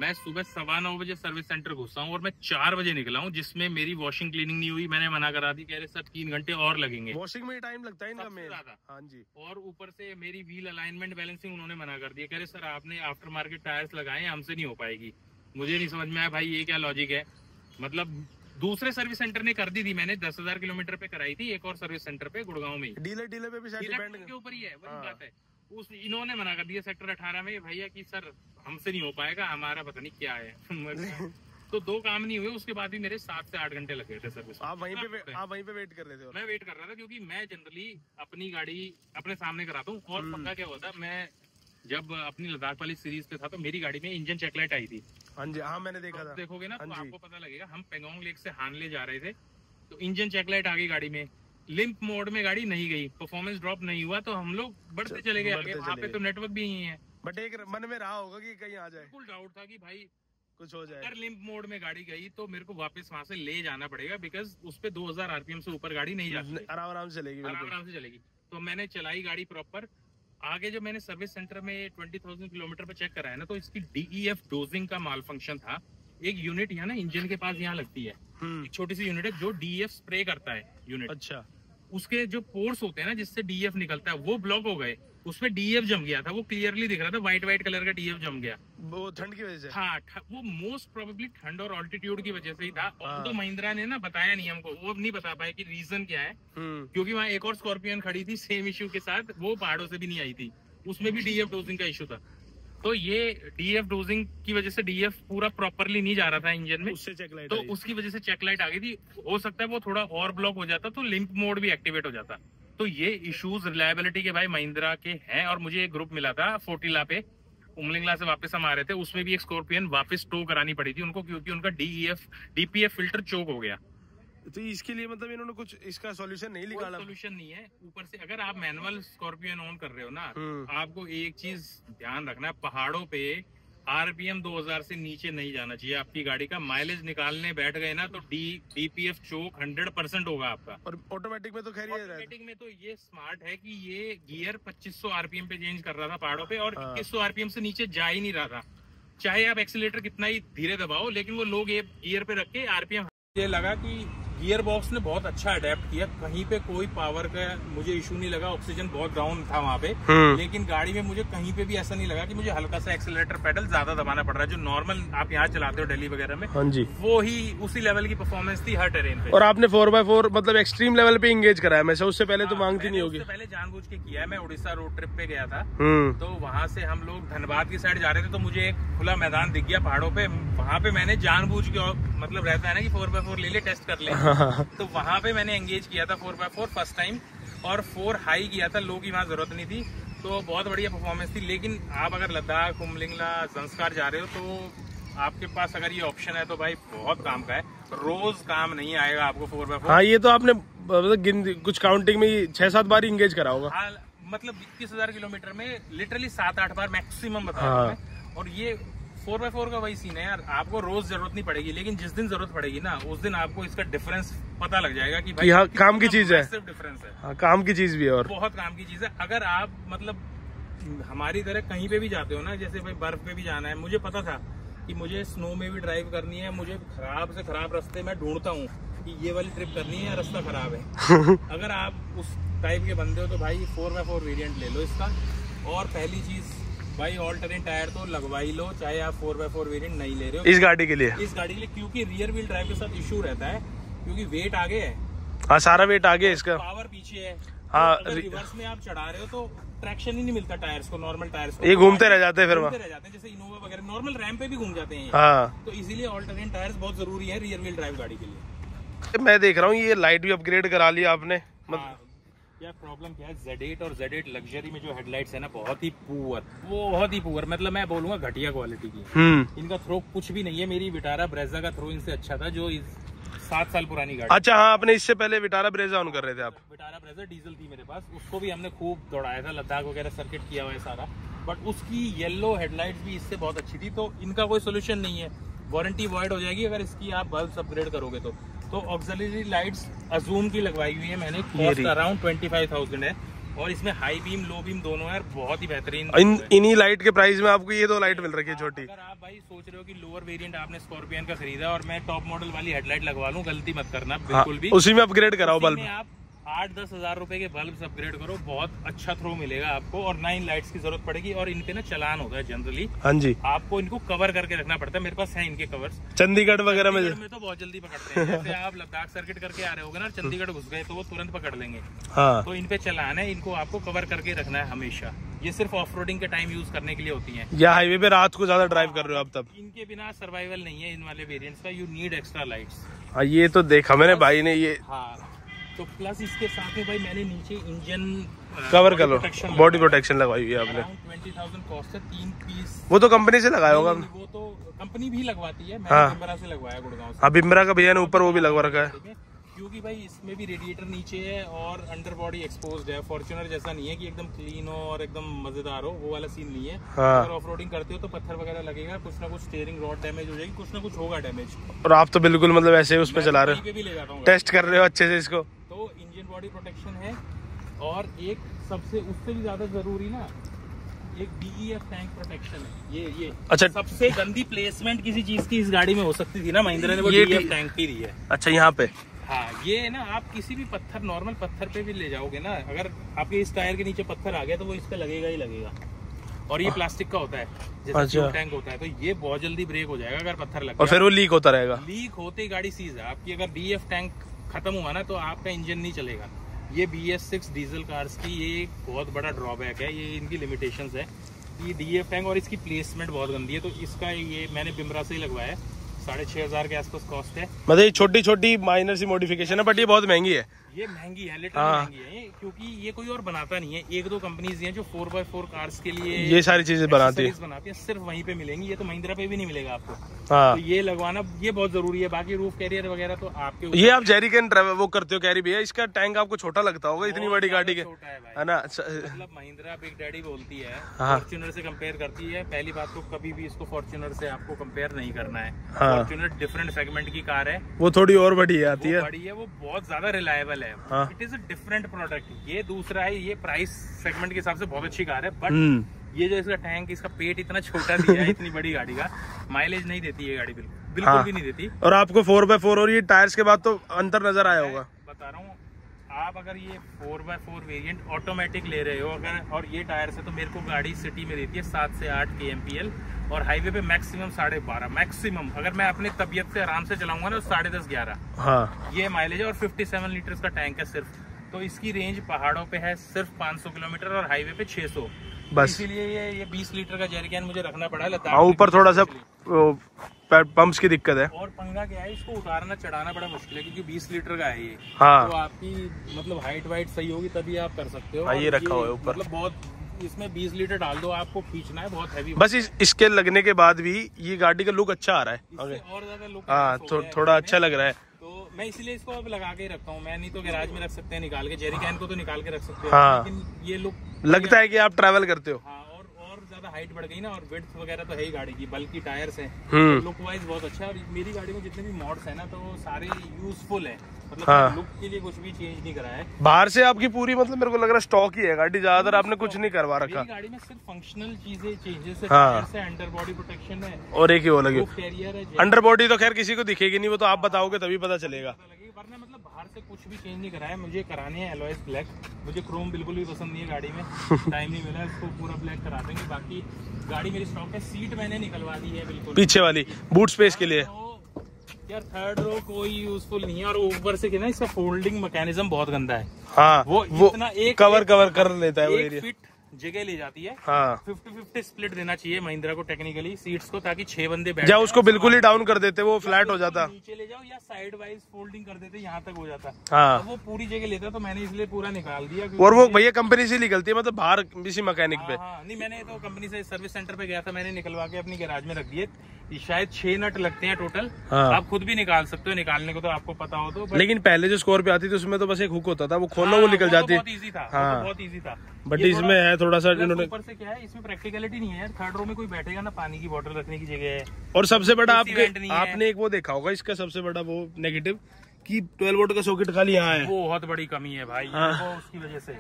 मैं सुबह 9:15 बजे सर्विस सेंटर घुसा हूँ और मैं 4 बजे निकला हूँ, जिसमें मेरी वॉशिंग क्लीनिंग नहीं हुई। मैंने मना करा दी, कह रहे सर 3 घंटे और लगेंगे, वॉशिंग में टाइम लगता है इनका। हाँ जी। और ऊपर से मेरी व्हील अलाइनमेंट बैलेंसिंग उन्होंने मना कर दिया, कह रहे सर आपने आफ्टर मार्केट टायर्स लगाए, हमसे नहीं हो पाएगी। मुझे नहीं समझ में आया भाई ये क्या लॉजिक है, मतलब दूसरे सर्विस सेंटर ने कर दी थी। मैंने 10,000 किलोमीटर पे कराई थी एक और सर्विस सेंटर पे गुड़गांव में, डीलर पे भी शायद के ऊपर ही है वही बात है। उस इन्होंने मना कर दिया सेक्टर 18 में, भैया कि सर हमसे नहीं हो पाएगा, हमारा पता नहीं क्या है। तो 2 काम नहीं हुए, उसके बाद भी मेरे 7 से 8 घंटे लग गए थे सर्विस। आप वहीं पे वेट कर रहे थे? मैं वेट कर रहा था, क्योंकि मैं जनरली अपनी गाड़ी अपने सामने कराता हूँ। और पंगा क्या होता, मैं जब अपनी लद्दाख वाली सीरीज पे था तो मेरी गाड़ी में इंजन चेक लाइट आई थी। हाँ जी हाँ मैंने देखा था। देखोगे ना तो आपको पता लगेगा। हम पेंगोंग लेक से हानले जा रहे थे तो इंजन चेकलाइट आ गई गाड़ी में, लिम्प मोड में गाड़ी नहीं गई, परफॉर्मेंस ड्रॉप नहीं हुआ, तो हम लोग बढ़ते चले गए। वहाँ पे तो नेटवर्क भी नहीं है, बट एक मन में रहा होगा कि कहीं आ जाए, बिल्कुल डाउट था कि भाई कुछ हो जाए। अगर लिम्प मोड में गाड़ी गई तो मेरे को वापस वहाँ से ले जाना पड़ेगा, बिकॉज उसपे 2000 आरपीएम से ऊपर गाड़ी नहीं जाती, आराम से चलेगी, आराम से चलेगी। तो मैंने चलाई गाड़ी प्रॉपर। आगे जब मैंने सर्विस सेंटर में 20,000 किलोमीटर पर चेक कराया ना, तो इसकी DEF डोजिंग का माल फंक्शन था। एक यूनिट यहाँ ना इंजन के पास यहाँ लगती है, एक छोटी सी यूनिट है जो DEF स्प्रे करता है यूनिट। अच्छा। उसके जो पोर्स होते हैं ना जिससे DEF निकलता है वो ब्लॉक हो गए, उसमें DEF जम गया था, वो क्लियरली दिख रहा था, व्हाइट कलर का DEF जम गया। वो ठंड की वजह से? हाँ, वो मोस्ट प्रोबेबली ठंड और ऑल्टीट्यूड की वजह से ही था। और तो महिंद्रा ने ना बताया नहीं हमको, वो नहीं बता पाए कि रीजन क्या है, क्योंकि वहाँ एक और स्कॉर्पियन खड़ी थी सेम इश्यू के साथ, वो पहाड़ों से भी नहीं आई थी, उसमें भी DEF डोजिंग का इश्यू था। तो ये DEF डोजिंग की वजह से DEF पूरा प्रॉपरली नहीं जा रहा था इंजन में, उससे चेकलाइट, तो उसकी वजह से चेकलाइट आ गई थी। हो सकता है वो थोड़ा और ब्लॉक हो जाता तो लिंक मोड भी एक्टिवेट हो जाता। तो ये इश्यूज रिलायबिलिटी के भाई महिंद्रा के हैं। और मुझे एक ग्रुप मिला था 40 ला पे, उमलिंग ला से वापस हम आ रहे थे, उसमें भी एक स्कॉर्पियन वापस टो करानी पड़ी थी उनको, क्योंकि उनका DPF फिल्टर चोक हो गया। तो इसके लिए मतलब इन्होंने कुछ इसका सॉल्यूशन नहीं निकाला। सॉल्यूशन नहीं है। ऊपर से अगर आप मैनुअल स्कॉर्पियो ऑन कर रहे हो ना, आपको एक चीज ध्यान रखना है, पहाड़ों पे आरपीएम 2000 से नीचे नहीं जाना चाहिए आपकी गाड़ी का। माइलेज निकालने बैठ गए ना तो DPF चोक 100% होगा आपका। और ऑटोमेटिक में तो खैर ऑटोमेटिक में तो ये स्मार्ट है कि ये गियर 2500 आरपीएम पे चेंज कर रहा था पहाड़ों पे, और 2100 आरपीएम से नीचे जा ही नहीं रहा था। चाहे आप एक्सीलेटर कितना ही धीरे दबाओ, लेकिन वो लोग गियर पे रख के आरपीएम। ये लगा कि गियर बॉक्स ने बहुत अच्छा अडेप्ट किया, कहीं पे कोई पावर का मुझे इशू नहीं लगा, ऑक्सीजन बहुत डाउन था वहाँ पे, लेकिन गाड़ी में मुझे कहीं पे भी ऐसा नहीं लगा कि मुझे हल्का सा एक्सेलेरेटर पेडल ज्यादा दबाना पड़ रहा है। जो नॉर्मल आप यहाँ चलाते हो दिल्ली वगैरह में, हाँ जी, वो ही उसी लेवल की परफॉर्मेंस थी हर टेरेन पे। और आपने 4x4 मतलब एक्सट्रीम लेवल पे इंगेज कराया, मैं उससे पहले तो मांगती नहीं होगी। पहले जानबूझ के किया है। मैं उड़ीसा रोड ट्रिप पे गया था, तो वहाँ से हम लोग धनबाद की साइड जा रहे थे, तो मुझे एक खुला मैदान दिख गया पहाड़ों पे, वहाँ पे मैंने जानबूझ के, मतलब रहता है ना कि 4x4 ले ले, टेस्ट कर ले, तो वहाँ पे मैंने एंगेज किया था 4x4 फर्स्ट टाइम, और 4 हाई किया था, लो की वहाँ जरूरत नहीं थी, तो बहुत बढ़िया परफॉर्मेंस थी। लेकिन आप अगर लद्दाख, उमलिंग ला, ज़ंस्कार जा रहे हो तो आपके पास अगर ये ऑप्शन है तो भाई बहुत काम का है। रोज काम नहीं आएगा आपको 4x4। हाँ, ये तो आपने मतलब कुछ काउंटिंग में 6-7 बार इंगेज करा होगा। हाँ, मतलब 21,000 किलोमीटर में लिटरली 7-8 बार मैक्सिमम बता रहा हूँ। और ये 4x4 का वही सीन है यार, आपको रोज जरूरत नहीं पड़ेगी, लेकिन जिस दिन जरूरत पड़ेगी ना उस दिन आपको इसका डिफरेंस पता लग जाएगा कि भाई हाँ, काम की चीज है, सिर्फ डिफरेंस है। हाँ, काम की चीज भी है और बहुत काम की चीज है। अगर आप मतलब हमारी तरह कहीं पे भी जाते हो ना, जैसे भाई बर्फ पे भी जाना है, मुझे पता था कि मुझे स्नो में भी ड्राइव करनी है, मुझे खराब से खराब रास्ते में ढूंढता हूँ कि ये वाली ट्रिप करनी है, रास्ता खराब है। अगर आप उस टाइप के बंदे हो तो भाई 4x4 वेरियंट ले लो इसका। और पहली चीज भाई ऑल टर्रेन टायर तो लगवाई लो, चाहे आप 4x4 वेरिएंट नहीं ले रहे हो इस गाड़ी के लिए, क्योंकि रियर व्हील ड्राइव के साथ इशू रहता है, क्योंकि वेट आगे है। हाँ, सारा वेट आगे है, इसका पावर पीछे है। हाँ, तो रिवर्स में आप चढ़ा रहे हो तो ट्रैक्शन ही नहीं मिलता टायर्स को, नॉर्मल टायर्स को, ये घूमते रह जाते हैं, फिर घूमते रह जाते हैं, जैसे इनोवा वगैरह नॉर्मल रैंप पे भी घूम जाते हैं। तो इसीलिए ऑल टर्रेन टायर्स बहुत जरूरी है रियर व्हील ड्राइव गाड़ी के लिए। मैं देख रहा हूँ ये लाइट भी अपग्रेड करा लिया आपने। यार प्रॉब्लम क्या है, Z8 और Z8 लग्जरी में जो हेडलाइट्स है ना, बहुत ही पुअर, मतलब मैं बोलूंगा घटिया क्वालिटी की। इनका थ्रो कुछ भी नहीं है। मेरी विटारा ब्रेजा का थ्रो इनसे अच्छा था, जो 7 साल पुरानी गाड़ी। अच्छा हाँ, आपने इससे पहले विटारा ब्रेजा ऑन कर रहे थे आप? विटारा ब्रेजा डीजल थी मेरे पास, उसको भी हमने खूब दौड़ाया था, लद्दाख वगैरह सर्किट किया हुआ है सारा, बट उसकी येलो हेडलाइट भी इससे बहुत अच्छी थी। तो इनका कोई सोल्यूशन नहीं है, वारंटी वॉइड हो जाएगी अगर इसकी आप बल्ब अपग्रेड करोगे तो ऑक्सिलरी लाइट्स अजूम की लगवाई हुई है मैंने, कॉस्ट अराउंड 25,000 है, और इसमें हाई बीम लो बीम दोनों है, बहुत ही बेहतरीन। इन्हीं लाइट के प्राइस में आपको ये 2 लाइट मिल रही है छोटी। अगर आप भाई सोच रहे हो कि लोअर वेरिएंट आपने स्कॉर्पियन का खरीदा और मैं टॉप मॉडल वाली हेडलाइट लगवा लूँ, गलती मत करना बिल्कुल भी। उसी में अपग्रेड कराओ बल्ब, आप 8-10 हजार रुपए के बल्ब अपग्रेड करो, बहुत अच्छा थ्रो मिलेगा आपको, और 9 लाइट्स की जरूरत पड़ेगी। और इनपे ना चालान होता है जनरली। हाँ जी, आपको इनको कवर करके रखना पड़ता है। मेरे पास है इनके कवर्स, चंडीगढ़ वगैरह में तो बहुत जल्दी पकड़ते हैं। जैसे आप लद्दाख सर्किट करके आ रहे होगे ना, चंडीगढ़ घुस गए तो वो तुरंत पकड़ लेंगे। हाँ, तो इनपे चालान है, इनको आपको कवर करके रखना है हमेशा। ये सिर्फ ऑफ रोडिंग के टाइम यूज करने के लिए होती है, या हाईवे पे रात को ज्यादा ड्राइव कर रहे हो आप, तब इनके बिना सर्वाइवल नहीं है इन वाले वेरिएंट्स का। You need extra lights. ये तो देखा मैंने भाई ने ये। हाँ, तो प्लस इसके साथ में भाई मैंने नीचे इंजन कवर कर लो, बॉडी प्रोटेक्शन लगवाई हुई है आपने। 20,000 कॉस्ट है, 3 पीस। वो तो कंपनी से लगाया होगा, वो तो कंपनी भी लगवाती है, मैंने भिलवाड़ा से लगवाया गुड़गांव से। भिलवाड़ा का भैया ने ऊपर वो भी लगवा रखा है, क्योंकि भाई इसमें भी रेडिएटर नीचे है और अंडर बॉडी एक्सपोज्ड है। फॉर्च्यूनर जैसा नहीं है कि एकदम क्लीन हो और एकदम मजेदार हो, वो वाला सीन नहीं है। अगर ऑफ रोडिंग करते हो तो पत्थर वगैरह लगेगा, कुछ ना कुछ स्टीयरिंग रॉड डैमेज हो जाएगी, कुछ ना कुछ होगा डैमेज। और आप तो बिल्कुल मतलब ऐसे उस पर चला रहे हो, टेस्ट कर रहे हो अच्छे से इसको। तो इंजन बॉडी प्रोटेक्शन है और एक सबसे उससे भी ज्यादा जरूरी ना, एक DEF टैंक प्रोटेक्शन है। ये अच्छा, सबसे गंदी प्लेसमेंट किसी चीज की इस गाड़ी में हो सकती थी ना, महिंद्रा ने वो DEF टैंक भी दी है। अच्छा यहाँ पे हाँ, ये ना आप किसी भी पत्थर, नॉर्मल पत्थर पे भी ले जाओगे ना, अगर आपके इस टायर के नीचे पत्थर आ गया तो वो इस पे लगेगा ही लगेगा। और ये प्लास्टिक का होता है जैसे फ्यूल टैंक होता है, तो ये बहुत जल्दी ब्रेक हो जाएगा अगर पत्थर लग गया, और फिर वो लीक होता रहेगा। लीक होते ही गाड़ी सीज है आपकी। अगर DEF टैंक खत्म हुआ ना तो आपका इंजन नहीं चलेगा। ये BS6 डीजल कार्स की ये बहुत बड़ा ड्रॉबैक है, ये इनकी लिमिटेशन है, ये DEF टैंक और इसकी प्लेसमेंट बहुत गंदी है। तो इसका ये मैंने भिलवाड़ा से ही लगवाया है, 6,500 के आसपास कॉस्ट है। मतलब छोटी छोटी माइनर सी मॉडिफिकेशन है, बट ये बहुत महंगी है। ये महंगी है, लिटरली महंगी है, क्योंकि ये कोई और बनाता नहीं है। एक दो कंपनीज हैं जो 4x4 कार्स के लिए ये सारी चीजें बनाती है, सिर्फ वहीं पे मिलेंगी। ये तो महिंद्रा पे भी नहीं मिलेगा आपको। हाँ। तो ये लगवाना ये बहुत जरूरी है। बाकी रूफ कैरियर वगैरह तो आपके, ये आप जैरी कैन वो करते हो कैरी भी है। इसका टैंक आपको छोटा लगता होगा, इतनी बड़ी गाड़ी के है ना। मतलब महिंद्रा बिग डैडी बोलती है, फॉर्च्यूनर से कंपेयर करती है। पहली बात तो कभी भी इसको फॉर्च्यूनर से आपको कंपेयर नहीं करना है। फॉर्च्यूनर डिफरेंट सेगमेंट की कार है, वो थोड़ी और बड़ी आती है, बड़ी है, वो बहुत ज्यादा reliable. It is a different product. ये दूसरा है, ये प्राइस सेगमेंट के हिसाब से बहुत अच्छी कार है, बट ये जो इसका टैंक, इसका पेट इतना छोटा दिया है इतनी बड़ी गाड़ी का, माइलेज नहीं देती ये गाड़ी, बिल्कुल भी नहीं देती। और आपको 4x4 और ये टायर्स के बाद तो अंतर नजर आया होगा, बता रहा हूँ। आप अगर ये 4x4 वेरिएंट ऑटोमेटिक ले रहे हो अगर, और ये टायर से, तो मेरे को गाड़ी सिटी में देती है 7 से 8 kmpl, और हाईवे पे मैक्सिमम 12.5 मैक्सिमम। अगर मैं अपने तबियत से आराम से चलाऊंगा ना तो 10.5-11। हाँ। ये माइलेज है और 57 लीटर का टैंक है सिर्फ। तो इसकी रेंज पहाड़ों पे है सिर्फ 500 किलोमीटर और हाईवे पे 600 बस। इसीलिए ये 20 लीटर का जैरी कैन मुझे रखना पड़ा लद्दाख। ऊपर थोड़ा सा पंप्स की दिक्कत है, और पंगा क्या है, इसको उतारना चढ़ाना बड़ा मुश्किल है क्योंकि 20 लीटर का है ये। हाँ। तो आपकी मतलब हाइट वाइट सही होगी तभी आप कर सकते हो। ये रखा हुआ है ऊपर, मतलब बहुत, इसमें 20 लीटर डाल दो, आपको खींचना है बहुत हैवी। बस इसके लगने के बाद भी ये गाड़ी का लुक अच्छा आ रहा है, और ज्यादा लुक। हाँ, थोड़ा अच्छा लग रहा है। तो मैं इसलिए इसको अब लगा के रखता हूँ मैं, नहीं तो गैराज में रख सकते हैं निकाल के, जेरी कैन को तो निकाल के रख सकते हो। हाँ। लेकिन ये लुक लगता है कि आप ट्रैवल करते हो। हाँ, और ज्यादा हाइट बढ़ गई ना, और विड्थ वगैरह तो है ही गाड़ी की, बल्कि टायर्स हैं, तो लुक वाइज बहुत अच्छा है। और मेरी गाड़ी में जितने भी मॉड्स हैं ना, तो वो सारे यूजफुल है, मतलब लुक के लिए कुछ भी चेंज नहीं करा है। बाहर से आपकी पूरी, मतलब मेरे को लग रहा है स्टॉक ही है गाड़ी, ज्यादातर आपने कुछ नहीं करवा रखा। गाड़ी में सिर्फ फंक्शनल चीजें चेंजेस है, अंडर बॉडी प्रोटेक्शन है, और एक ही वो लगे कैरियर है। अंडर बॉडी तो खैर किसी को दिखेगी नहीं, वो तो आप बताओगे तभी पता चलेगा, वरना मतलब बाहर से कुछ भी चेंज नहीं कराया। मुझे कराने हैं एलॉयज ब्लैक, मुझे क्रोम बिल्कुल भी पसंद नहीं है गाड़ी में, टाइम नहीं मिला, इसको पूरा ब्लैक करा देंगे। बाकी गाड़ी मेरी स्टॉक है, सीट मैंने निकलवा दी है बिल्कुल पीछे वाली बूट स्पेस के लिए। यार थर्ड रो कोई यूजफुल नहीं है, और ऊपर से ना इसका फोल्डिंग मैकेनिज्म बहुत गंदा है। हाँ, वो इतना एक कवर कर लेता है, वो एरिया फिट जगह ले जाती है। हाँ। 50-50 स्प्लिट देना चाहिए महिंद्रा को टेक्निकली सीट्स को, ताकि 6 बंदे बैठ जाओ। उसको बिल्कुल ही डाउन कर देते, वो फ्लैट हो जाता, नीचे ले जाओ, या साइड वाइज फोल्डिंग कर देते, यहाँ तक हो जाता। हाँ। तो वो पूरी जगह लेता, तो मैंने इसलिए पूरा निकाल दिया। और वो भैया कंपनी से निकलती है, मतलब बाहर किसी मैकेनिक पे नहीं, मैंने तो कंपनी से सर्विस सेंटर पे गया था, मैंने निकलवा के अपनी गैराज में रख दिए। शायद 6 नट लगते हैं टोटल। हाँ। आप खुद भी निकाल सकते हो, निकालने को तो आपको पता हो तो। लेकिन पहले जो स्कॉर्पियो आती थी उसमें तो बस एक हुक होता था, वो खोलना वो निकल जाती, बहुत इजी था। हाँ। बहुत इजी था, बट इसमें है थोड़ा सा ऊपर से क्या है, इसमें प्रैक्टिकलिटी नहीं है। थर्ड रो में कोई बैठेगा ना, पानी की बोतल रखने की जगह है। और सबसे बड़ा आपने एक वो देखा होगा, इसका सबसे बड़ा वो नेगेटिव की 12 वोल्ट का सॉकेट खाली यहाँ है, वो बहुत बड़ी कमी है भाई, उसकी वजह से।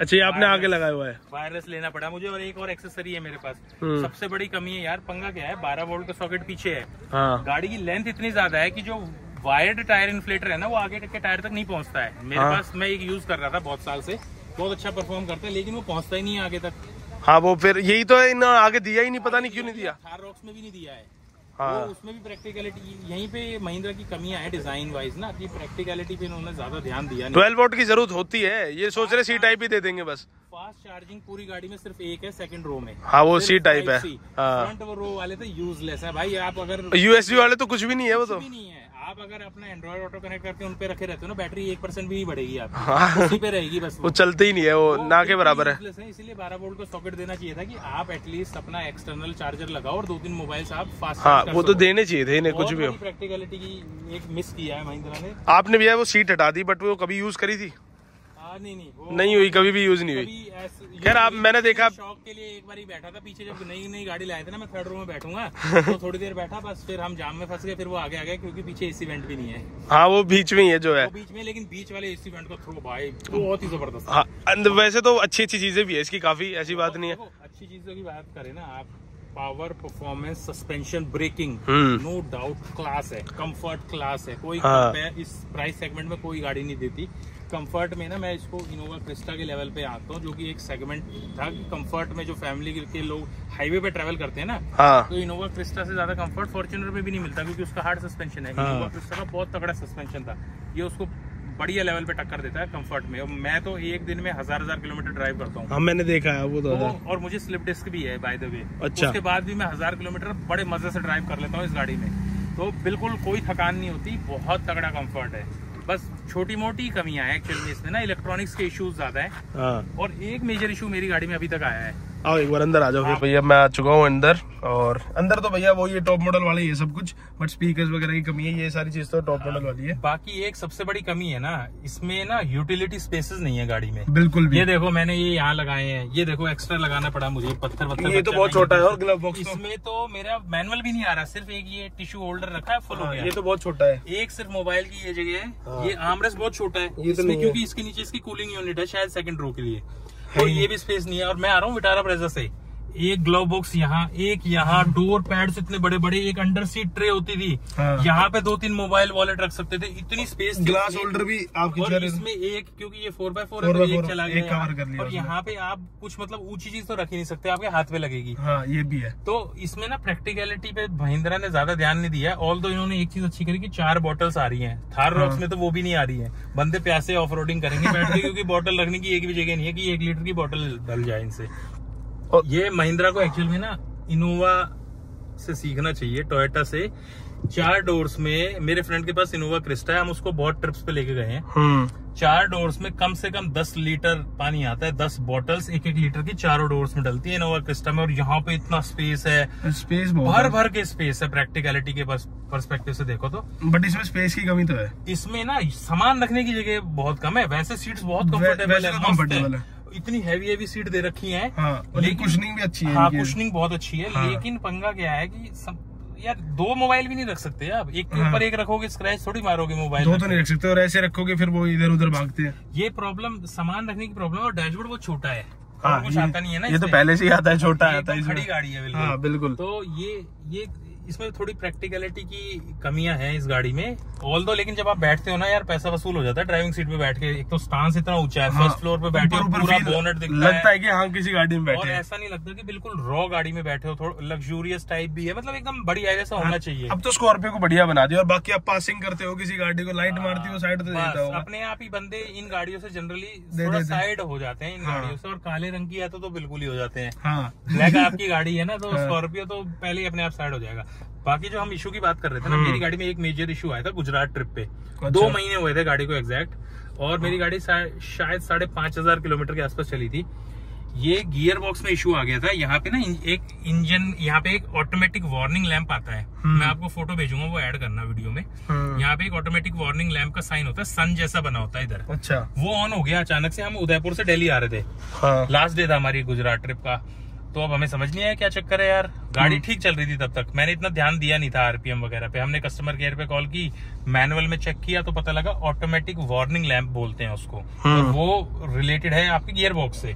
अच्छा, ये आपने आगे लगाया हुआ है, वायरलेस लेना पड़ा मुझे, और एक और एक्सेसरी है मेरे पास। सबसे बड़ी कमी है यार, पंगा क्या है, 12 वोल्ट का सॉकेट पीछे है। हाँ। गाड़ी की लेंथ इतनी ज्यादा है कि जो वायर्ड टायर इन्फ्लेटर है ना, वो आगे के टायर तक नहीं पहुंचता है। मेरे पास, मैं एक यूज कर रहा था बहुत साल से, बहुत अच्छा परफॉर्म करता है, लेकिन वो पहुंचता ही नहीं है आगे तक। हाँ, वो फिर यही तो है, आगे दिया ही नहीं, पता नहीं क्यों नहीं दिया। थार रॉक्स में भी नहीं दिया है। हाँ। तो उसमें भी प्रैक्टिकलिटी, यहीं पे महिंद्रा की कमियां हैं डिजाइन वाइज ना, कि प्रैक्टिकलिटी पे उन्होंने ज्यादा ध्यान दिया नहीं। 12 वोल्ट की जरूरत होती है, ये सोच रहे सी टाइप ही दे देंगे बस। फास्ट चार्जिंग पूरी गाड़ी में सिर्फ एक है, सेकंड रो में। हाँ, वो सी टाइप है। फ्रंट रो वाले तो यूजलेस है भाई, आप अगर यूएसबी वाले तो कुछ भी नहीं है, वो तो नहीं है। आप अगर अपना एंड्रॉइड ऑटो कनेक्ट करके उन पे रखे रहते हो ना, बैटरी 1% भी बढ़ेगी आपकी, हाँ। उसी पे रहेगी बस, वो चलती ही नहीं है, वो ना के बराबर है। इसीलिए 12 वोल्ट को सॉकेट देना चाहिए था कि आप एटलीस्ट अपना एक्सटर्नल चार्जर लगाओ और 2-3 मोबाइल आप फास्ट, हाँ वो तो देने चाहिए थे इन्हें, कुछ भी हो। प्रैक्टिकलिटी की एक मिस किया है महिंद्रा ने। आपने भैया वो सीट हटा दी, बट वो कभी यूज करी थी? नहीं हुई, कभी भी यूज नहीं हुई। खैर आप, मैंने देखा शौक के लिए एक बार ही बैठा था पीछे, जब नई नई गाड़ी लाए थे ना, मैं थर्ड रो में बैठूंगा तो थोड़ी देर बैठा बस, फिर हम जाम में फंस गए, फिर वो आगे आ गया क्योंकि पीछे एसी वेंट भी नहीं है। हाँ वो बीच में ही है जो है, बीच में, लेकिन बीच वाले एसी वेंट को थ्रो भाई बहुत ही जबरदस्त। वैसे तो अच्छी अच्छी चीजें भी है इसकी, काफी ऐसी बात नहीं है। अच्छी चीजों की बात करें ना आप, power, performance, suspension, braking, no doubt class है, कंफर्ट क्लास है, कोई इस प्राइस सेगमेंट में कोई गाड़ी नहीं देती। कंफर्ट में ना मैं इसको इनोवा क्रिस्टा के लेवल पे आता हूँ, जो कि एक सेगमेंट था कंफर्ट में, जो फैमिली के लोग हाईवे पे ट्रैवल करते हैं ना, हाँ। तो इनोवा क्रिस्टा से ज्यादा कंफर्ट फॉर्च्यूनर में भी नहीं मिलता, क्योंकि उसका हार्ड सस्पेंशन है, हाँ। इनोवा क्रिस्टा का बहुत तगड़ा सस्पेंशन था, ये उसको बढ़िया लेवल पे टक्कर देता है कंफर्ट में। मैं तो एक दिन में 1000 किलोमीटर ड्राइव करता हूँ, हाँ, मैंने देखा है वो तो, और मुझे स्लिप डिस्क भी है बाय द वे। अच्छा। उसके बाद भी मैं 1000 किलोमीटर बड़े मजे से ड्राइव कर लेता हूँ इस गाड़ी में, तो बिल्कुल कोई थकान नहीं होती, बहुत तगड़ा कंफर्ट है। बस छोटी मोटी कमियां हैं एक्चुअली इसमें ना, इलेक्ट्रॉनिक्स के इश्यूज ज्यादा है, हाँ। और एक मेजर इशू मेरी गाड़ी में अभी तक आया है। आओ एक बार अंदर आ जाओ भैया, मैं आ चुका हूँ अंदर, और अंदर तो भैया वो ये टॉप मॉडल वाला ये सब कुछ, बट स्पीकर्स वगैरह की कमी है, ये सारी चीज तो टॉप मॉडल वाली है। बाकी एक सबसे बड़ी कमी है ना इसमें ना, यूटिलिटी स्पेसेस नहीं है गाड़ी में बिल्कुल भी। ये देखो मैंने ये यहाँ लगाए हैं, ये देखो एक्स्ट्रा लगाना पड़ा मुझे, पत्थर ये तो बहुत छोटा है, और ग्लव बॉक्स इसमें तो मेरा मैनुअल भी नहीं आ रहा, सिर्फ एक ये टिश्यू होल्डर रखा है फुल हो गया, ये तो बहुत छोटा है। एक सिर्फ मोबाइल की ये जगह है, ये आर्मरेस्ट बहुत छोटा है इसमें, क्योंकि इसके नीचे इसकी कूलिंग यूनिट है शायद सेकंड रो के लिए, और ये भी स्पेस नहीं है। और मैं आ रहा हूँ विटारा ब्रेजा से, एक ग्लव बॉक्स यहाँ, एक यहाँ, डोर पैड्स इतने बड़े बड़े, एक अंडर सीट ट्रे होती थी, हाँ। यहाँ पे 2-3 मोबाइल वॉलेट रख सकते थे, इतनी स्पेस, ग्लास होल्डर भी आपकी, और इसमें एक, क्योंकि ये 4x4 है तो एक चला गया, एक कवर कर लिया। और यहाँ पे आप कुछ मतलब ऊंची चीज तो रख ही नहीं सकते, आपके हाथ पे लगेगी, हाँ ये भी है। तो इसमें ना प्रैक्टिकलिटी पे महिंद्रा ने ज्यादा ध्यान नहीं दिया। ऑल दो इन्होंने एक चीज अच्छी करी कि 4 बॉटल्स आ रही है, थार रॉक्स में तो वो भी नहीं आ रही है, बंदे प्यासे ऑफ रोडिंग करेंगे बैठ के, क्योंकि बॉटल रखने की एक भी जगह नहीं है कि 1 लीटर की बॉटल डल जाए इनसे। और ये महिंद्रा को एक्चुअल में ना इनोवा से सीखना चाहिए, टोयोटा से। 4 डोर्स में, मेरे फ्रेंड के पास इनोवा क्रिस्टा है, हम उसको बहुत ट्रिप्स पे लेके गए हैं, 4 डोर्स में कम से कम 10 लीटर पानी आता है, 10 बॉटल्स 1-1 लीटर की 4 डोर्स में डलती है इनोवा क्रिस्टा में। और यहाँ पे इतना स्पेस है, स्पेस भर भर के स्पेस है प्रैक्टिकलिटी के पर्सपेक्टिव से देखो तो। बट इसमें स्पेस की कमी तो है, इसमें ना सामान रखने की जगह बहुत कम है। वैसे सीट्स बहुत कम्फर्टेबल है, इतनी हैवी सीट दे रखी है, हाँ, लेकिन कुशनिंग भी अच्छी है, हाँ कुशनिंग बहुत अच्छी है, हाँ। लेकिन पंगा क्या है कि यार 2 मोबाइल भी नहीं रख सकते आप, एक के ऊपर एक रखोगे स्क्रैच थोड़ी मारोगे, मोबाइल 2 तो नहीं रख सकते, और ऐसे रखोगे फिर वो इधर उधर भागते हैं। ये प्रॉब्लम, सामान रखने की प्रॉब्लम। और डैशबोर्ड बहुत छोटा है, हाँ, कुछ आता नहीं है ना, ये तो पहले से ही आता है, छोटा आता है, खड़ी गाड़ी है बिल्कुल। तो ये इसमें थोड़ी प्रैक्टिकलिटी की कमियां हैं इस गाड़ी में। ऑल दो लेकिन जब आप बैठते हो ना यार, पैसा वसूल हो जाता है ड्राइविंग सीट पे बैठ के। एक तो स्टांस इतना ऊंचा है, हाँ, फर्स्ट फ्लोर पे बैठे हो, पूरा बोनट दिखता है, लगता है कि हाँ किसी गाड़ी में बैठे, और ऐसा नहीं लगता कि बिल्कुल रॉ गाड़ी में बैठे हो। थोड़ा लग्जूरियस टाइप भी है, मतलब एकदम बढ़िया ऐसा होना चाहिए। अब तो स्कॉर्पियो को बढ़िया बना दिया। और बाकी आप पासिंग करते हो, किसी गाड़ी को लाइट मारती हो साइड, अपने आप ही बंदे इन गाड़ियों से जनरली साइड हो जाते हैं इन गाड़ियों से। और काले रंग की है तो बिल्कुल ही हो जाते हैं, ब्लैक आपकी गाड़ी है ना तो स्कॉर्पियो तो पहले ही अपने आप साइड हो जाएगा। बाकी जो हम इशू की बात कर रहे थे ना, मेरी गाड़ी में एक मेजर इशू आया था गुजरात ट्रिप पे, अच्छा। 2 महीने हुए थे गाड़ी को एग्जैक्ट, और मेरी गाड़ी शायद 5,500 किलोमीटर के आसपास चली थी। ये गियर बॉक्स में इशू आ गया था। यहाँ पे ना एक इंजन, यहाँ पे एक ऑटोमेटिक वार्निंग लैंप आता है, मैं आपको फोटो भेजूंगा, वो ऐड करना वीडियो में। यहाँ पे एक ऑटोमेटिक वार्निंग लैंप का साइन होता है, सन जैसा बना होता है इधर, अच्छा। वो ऑन हो गया अचानक से। हम उदयपुर से दिल्ली आ रहे थे, लास्ट डे था हमारी गुजरात ट्रिप का। तो अब हमें समझ नहीं आया क्या चक्कर है यार। गाड़ी ठीक चल रही थी तब तक, मैंने इतना ध्यान दिया नहीं था आरपीएम वगैरह पे। हमने कस्टमर केयर पे कॉल की, मैनुअल में चेक किया तो पता लगा ऑटोमेटिक वार्निंग लैंप बोलते हैं उसको, और वो रिलेटेड है आपके गियर बॉक्स से।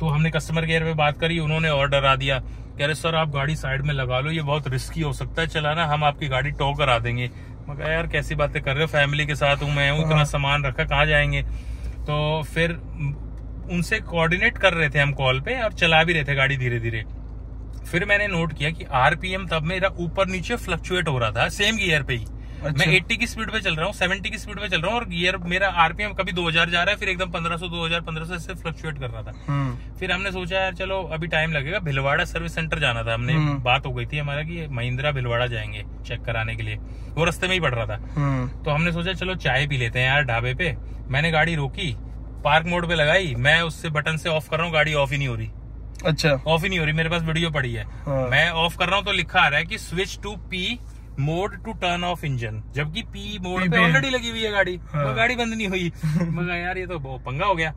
तो हमने कस्टमर केयर पे बात करी, उन्होंने और डरा दिया, कह रहे सर आप गाड़ी साइड में लगा लो, ये बहुत रिस्की हो सकता है चलाना, हम आपकी गाड़ी टो करा देंगे। मैं कहा यार कैसी बातें कर रहे हो, फैमिली के साथ हूँ मैं, इतना सामान रखा कहाँ जाएंगे। तो फिर उनसे कोऑर्डिनेट कर रहे थे हम कॉल पे, और चला भी रहे थे गाड़ी धीरे धीरे। फिर मैंने नोट किया कि आरपीएम तब मेरा ऊपर नीचे फ्लक्चुएट हो रहा था सेम गियर पे ही, अच्छा। मैं 80 की स्पीड पे चल रहा हूँ, 70 की स्पीड पे चल रहा हूँ और गियर मेरा आरपीएम कभी 2000 जा रहा है, फिर एकदम 1500 2000 1500 इससे फ्लक्चुएट कर रहा था। फिर हमने सोचा यार चलो अभी टाइम लगेगा, भिलवाड़ा सर्विस सेंटर जाना था, हमने बात हो गई थी हमारा कि महिंद्रा भिलवाड़ा जाएंगे चेक कराने के लिए, वो रास्ते में ही पड़ रहा था। तो हमने सोचा चलो चाय पी लेते हैं यार ढाबे पे। मैंने गाड़ी रोकी, पार्क मोड पे लगाई, मैं उससे बटन से ऑफ कर रहा हूँ, गाड़ी ऑफ ही नहीं हो रही। अच्छा, ऑफ ही नहीं हो रही, मेरे पास वीडियो पड़ी है। हाँ। मैं ऑफ कर रहा हूँ तो लिखा आ रहा है कि switch to P mode to turn off engine, जबकि पी मोड पे ऑलरेडी लगी हुई है गाड़ी। हाँ। तो गाड़ी बंद नहीं हुई। मगर यार ये तो पंगा हो गया।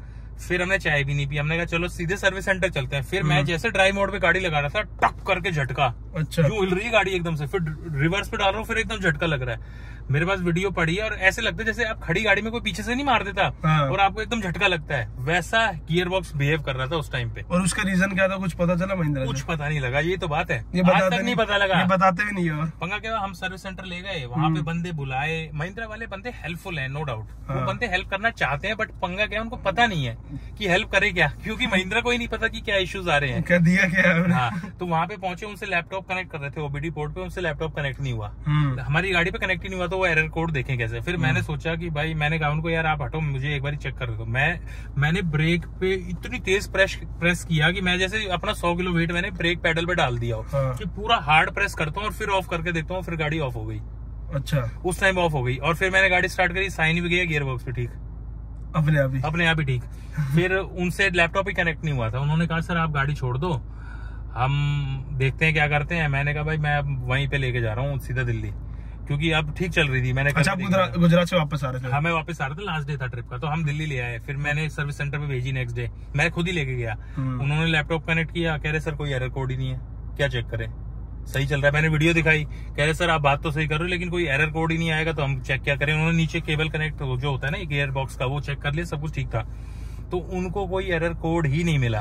फिर हमने चाय भी नहीं पी, हमने कहा चलो सीधे सर्विस सेंटर चलते हैं। फिर मैं जैसे ड्राइव मोड पे गाड़ी लगा रहा था, टक करके झटका। अच्छा, जो हिल रही है गाड़ी एकदम से, फिर रिवर्स पे डाल रहा हूँ, फिर एकदम झटका लग रहा है। मेरे पास वीडियो पड़ी है। और ऐसे लगता है जैसे आप खड़ी गाड़ी में कोई पीछे से नहीं मार देता। हाँ। और आपको एकदम झटका लगता है, वैसा गियर बॉक्स बिहेव कर रहा था उस टाइम पे। और उसका रीजन क्या था कुछ पता चला महिंद्रा? कुछ पता नहीं लगा, ये तो बात है, आज तक नहीं पता लगा, बताते भी नहीं है। पंगा क्या, हम सर्विस सेंटर ले गए, वहाँ पे बंदे बुलाए, महिंद्रा वाले बंदे हेल्पफुल है, नो डाउट, वो बंदे हेल्प करना चाहते हैं, बट पंगा क्या उनको पता नहीं है कि हेल्प करे क्या, क्योंकि महिंद्रा को ही नहीं पता कि क्या इश्यूज आ रहे हैं, क्या दिया क्या है। हाँ, तो वहाँ पे पहुंचे, उनसे लैपटॉप कनेक्ट कर रहे थे ओबीडी पोर्ट पे, उनसे लैपटॉप कनेक्ट नहीं हुआ, हमारी गाड़ी पे कनेक्ट ही नहीं हुआ, तो वो एरर कोड देखें कैसे। फिर मैंने सोचा कि भाई, मैंने कहा उनको यार आप हटो, मुझे एक बार चेक कर दो। मैंने ब्रेक पे इतनी तेज प्रेस किया कि मैं जैसे अपना 100 किलो वेट मैंने ब्रेक पैडल पे डाल दिया हो, कि पूरा हार्ड प्रेस करता हूँ और फिर ऑफ करके देखता हूँ, फिर गाड़ी ऑफ हो गई। अच्छा, उस टाइम ऑफ हो गई। और फिर मैंने गाड़ी स्टार्ट करी, साइन भी गया गियर बॉक्स पे, ठीक अपने आप ही ठीक। फिर उनसे लैपटॉप ही कनेक्ट नहीं हुआ था, उन्होंने कहा सर आप गाड़ी छोड़ दो, हम देखते हैं क्या करते हैं। मैंने कहा भाई मैं वहीं पे लेके जा रहा हूँ सीधा दिल्ली, क्योंकि अब ठीक चल रही थी। मैंने गुजरात से वापस आ रहे थे। हाँ, मैं वापस आ रहा था, लास्ट डे था ट्रिप का, तो हम दिल्ली ले आए। फिर मैंने सर्विस सेंटर पे भेजी नेक्स्ट डे, मैं खुद ही लेके गया। उन्होंने लैपटॉप कनेक्ट किया, कह रहे सर कोई एरर कोड ही नहीं है, क्या चेक करें, सही चल रहा है। मैंने वीडियो दिखाई, कह रहे सर आप बात तो सही कर रहे हो, लेकिन कोई एरर कोड ही नहीं आएगा, तो हम चेक क्या करें। उन्होंने नीचे केबल कनेक्ट जो होता है ना गियर बॉक्स का, वो चेक कर लिया, सब कुछ ठीक था, तो उनको कोई एरर कोड ही नहीं मिला।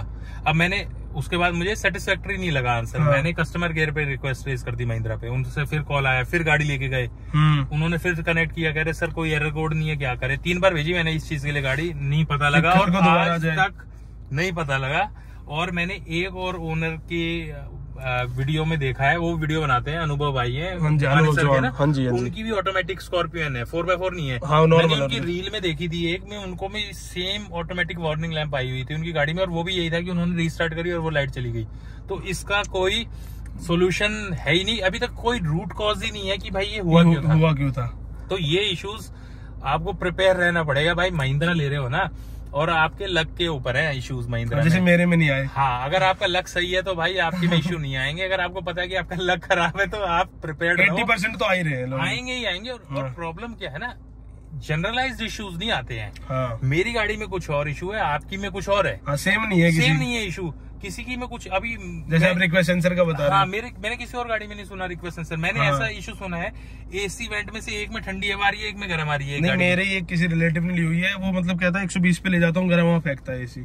अब मैंने उसके बाद मुझे सेटिस्फैक्ट्री नहीं लगा आंसर। हाँ। मैंने कस्टमर केयर पे रिक्वेस्ट रेज कर दी महिंद्रा पे, उनसे फिर कॉल आया, फिर गाड़ी लेके गए, उन्होंने फिर कनेक्ट किया, कह रहे सर कोई एरर कोड नहीं है, क्या करे। 3 बार भेजी मैंने इस चीज के लिए गाड़ी, नहीं पता लगा, और आज तक नहीं पता लगा। और मैंने एक और ओनर की वीडियो में देखा है, वो वीडियो बनाते हैं अनुभव भाई है, उनकी भी ऑटोमेटिक स्कॉर्पियन है, 4x4 नहीं है। हाँ, मैंने उनकी रील में देखी थी एक में, उनको में सेम ऑटोमेटिक वार्निंग लैंप आई हुई थी उनकी गाड़ी में, और वो भी यही था कि उन्होंने रीस्टार्ट करी और वो लाइट चली गई। तो इसका कोई सोल्यूशन है ही नहीं अभी तक, कोई रूट कॉज ही नहीं है कि भाई ये हुआ क्यों था। तो ये इश्यूज आपको प्रिपेयर रहना पड़ेगा भाई, महिंद्रा ले रहे हो ना, और आपके लक के ऊपर है इश्यूज महिंद्रा, जैसे मेरे में नहीं आए। हाँ, अगर आपका लक सही है तो भाई आपके में इश्यू नहीं आएंगे, अगर आपको पता है कि आपका लक खराब है तो आप प्रिपेयर्ड रहो। 80% तो आ ही रहे हैं, आएंगे ही आएंगे। और प्रॉब्लम क्या है ना, जनरलाइज्ड इश्यूज नहीं आते हैं। हाँ। मेरी गाड़ी में कुछ और इशू है, आपकी में कुछ और है। हाँ, सेम नहीं है इशू किसी की में कुछ। अभी जैसे आप रिक्वेस्ट सेंसर का बता रहे हैं, मैंने किसी और गाड़ी में नहीं सुना रिक्वेस्ट सेंसर। मैंने ऐसा इशू सुना है, एसी वेंट में से एक में ठंडी हवा आ रही है, एक में गर्म आ रही है। नहीं, मेरे ये किसी रिलेटिव ने ली हुई है, वो मतलब कहता है 120 पे ले जाता हूँ, गर्म हवा फेंकता है एसी,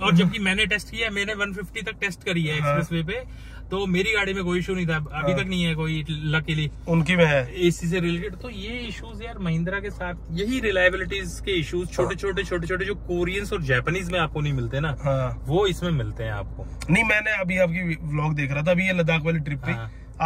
और जबकि मैंने टेस्ट किया, मैंने 150 तक टेस्ट करी है एक्सप्रेस वे पे, तो मेरी गाड़ी में कोई इशू नहीं था अभी तक, नहीं है कोई लकीली, उनकी में है एसी से रिलेटेड। तो ये इश्यूज यार महिंद्रा के साथ, यही रिलायबिलिटीज के इश्यूज छोटे छोटे जो कोरियंस और जापानीज में आपको नहीं मिलते ना। हाँ। वो इसमें मिलते हैं आपको। नहीं, मैंने अभी आपकी व्लॉग देख रहा था, अभी ये लद्दाख वाली ट्रिप पे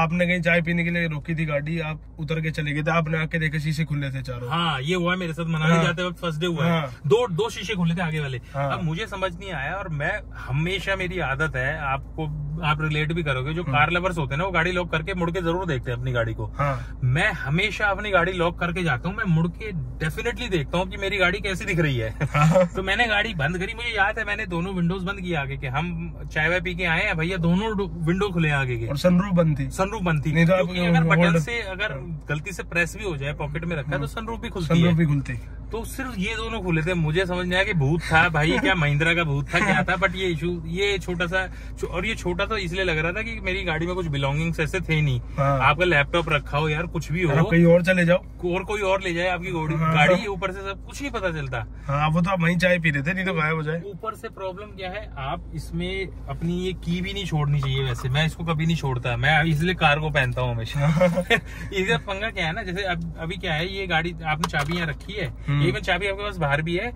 आपने कहीं चाय पीने के लिए रोकी थी गाड़ी, आप उतर के चले गए थे, आपने आके देखे शीशे खुले थे चारों। हाँ, ये हुआ मेरे साथ मनाली जाते वक्त, फर्स्ट डे हुआ। हाँ। दो शीशे खुले थे आगे वाले। हाँ। अब मुझे समझ नहीं आया, और मैं हमेशा, मेरी आदत है, आपको आप रिलेट भी करोगे, जो कार लवर्स होते हैं ना वो गाड़ी लॉक करके मुड़ के जरूर देखते हैं अपनी गाड़ी को। हाँ। मैं हमेशा अपनी गाड़ी लॉक करके जाता हूँ, मैं मुड़ के डेफिनेटली देखता हूँ कि मेरी गाड़ी कैसी दिख रही है। हाँ। तो मैंने गाड़ी बंद करी, मुझे याद है मैंने दोनों विंडोज बंद किया आगे के, हम चाय वाय पी के आए हैं भैया, दोनों विंडो खुले आगे के, और सनरूफ बंद थी। सनरूफ बंद थी, क्योंकि अगर बटन से अगर गलती से प्रेस भी हो जाए, पॉकेट में रखा है, तो सनरूफ भी खुलती है, तो सिर्फ ये दोनों खुले थे। मुझे समझ नहीं आया कि भूत था भाई, क्या महिंद्रा का भूत था, क्या था, बट ये इशू, ये छोटा सा, और ये छोटा सा इसलिए लग रहा था कि मेरी गाड़ी में कुछ बिलोंगिंग्स ऐसे थे नहीं। हाँ। आपका लैपटॉप रखा हो यार, कुछ भी हो, कहीं और चले जाओ और कोई और ले जाए आपकी गाड़ी, ऊपर से सब कुछ नहीं पता चलता। हाँ, वो तो आप वहीं चाय पी रहे थे, नहीं तो गायब हो जाए। ऊपर से प्रॉब्लम क्या है, आप इसमें अपनी ये की भी नहीं छोड़नी चाहिए, वैसे मैं इसको कभी नहीं छोड़ता, मैं इसलिए कार्गो पहनता हूँ हमेशा। इसका पंगा क्या है ना, जैसे अभी क्या है, ये गाड़ी आपने चाबी यहाँ रखी है, एक में चाबी आपके पास बाहर भी है,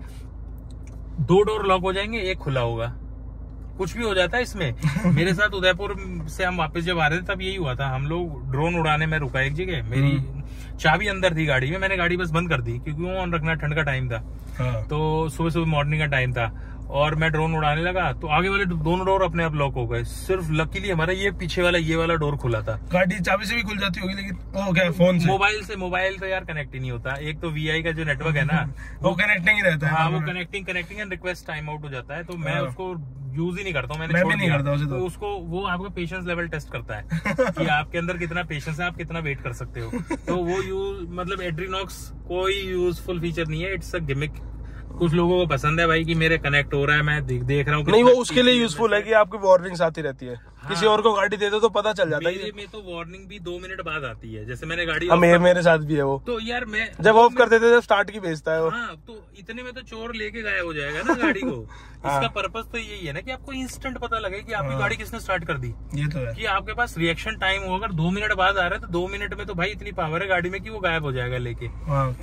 2 डोर लॉक हो जाएंगे, एक खुला होगा, कुछ भी हो जाता है इसमें। मेरे साथ उदयपुर से हम वापस जब आ रहे थे तब यही हुआ था। हम लोग ड्रोन उड़ाने में रुका एक जगह, मेरी चाबी अंदर थी गाड़ी में, मैंने गाड़ी बस बंद कर दी क्योंकि वो ऑन रखना, ठंड का टाइम था तो सुबह सुबह मॉर्निंग का टाइम था, और मैं ड्रोन उड़ाने लगा तो आगे वाले दोनों डोर अपने आप लॉक हो गए। सिर्फ लकीली हमारा ये पीछे वाला ये वाला डोर खुला था। गाड़ी चाबी से भी खुल जाती होगी लेकिन वो क्या फोन से, मोबाइल से। मोबाइल तो यार कनेक्ट ही नहीं होता, एक तो वीआई का जो नेटवर्क है ना वो कनेक्टिंग ही रहता है। हाँ, वो connecting and request time out हो जाता है, तो मैं उसको यूज ही नहीं करता हूँ। मैंने भी नहीं करता तो उसको, वो आपका पेशेंस लेवल टेस्ट करता है कि आपके अंदर कितना पेशेंस है, आप कितना वेट कर सकते हो। तो वो यूज मतलब एड्रीनॉक्स कोई यूजफुल फीचर नहीं है, इट्स अ गिमिक। कुछ लोगों को पसंद है भाई कि मेरे कनेक्ट हो रहा है, मैं देख रहा हूँ। नहीं, वो उसके लिए यूजफुल है कि आपकी वार्निंग्स आती रहती है। हाँ, किसी और को गाड़ी देते तो पता चल जाता है। मेरे में तो वार्निंग भी 2 मिनट बाद आती है, जैसे मैंने गाड़ी मेरे साथ भी है वो। तो यार मैं जब ऑफ करते थे जब स्टार्ट की भेजता है वो। हाँ, तो इतने में तो चोर लेके गायब हो जाएगा ना गाड़ी को। इसका पर्पज तो यही है ना कि आपको इंस्टेंट पता लगे कि आपकी गाड़ी किसने स्टार्ट कर दी। ये तो है कि आपके पास रिएक्शन टाइम हो, अगर 2 मिनट बाद आ रहा है तो 2 मिनट में तो भाई इतनी पावर है गाड़ी में कि वो गायब हो जाएगा लेके,